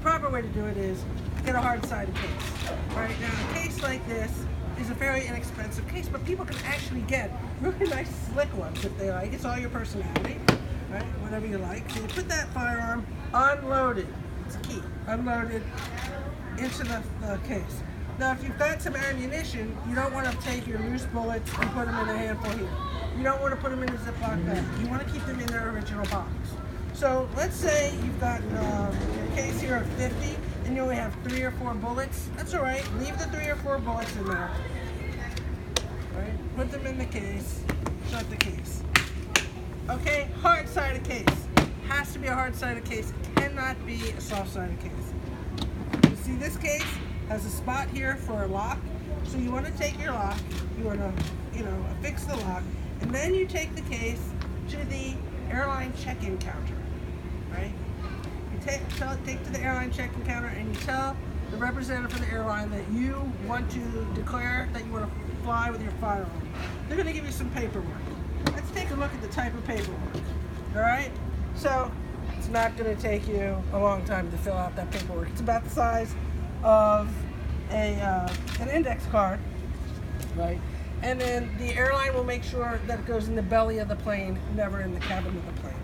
proper way to do it is get a hard-sided case. Right now, a case like this is a very inexpensive case, but people can actually get really nice slick ones if they like. It's all your personality, right? Whatever you like. So you put that firearm unloaded. It's key. Unloaded into the case. Now, if you've got some ammunition, you don't want to take your loose bullets and put them in a handful here. You don't want to put them in a Ziploc bag. You want to keep them in their original box. So let's say you've got a case here of 50, and you only have 3 or 4 bullets. That's all right. Leave the 3 or 4 bullets in there. All right. Put them in the case. Shut the case. Okay. Hard-sided case. Has to be a hard-sided case. It cannot be a soft-sided case. You see this case has a spot here for a lock, so you want to take your lock, you want to, affix the lock, and then you take the case to the airline check-in counter, right? You take to the airline check-in counter and you tell the representative for the airline that you want to declare that you want to fly with your firearm. They're going to give you some paperwork. Let's take a look at the type of paperwork, all right? So it's not going to take you a long time to fill out that paperwork. It's about the size of an index card, right? And then the airline will make sure that it goes in the belly of the plane, never in the cabin of the plane.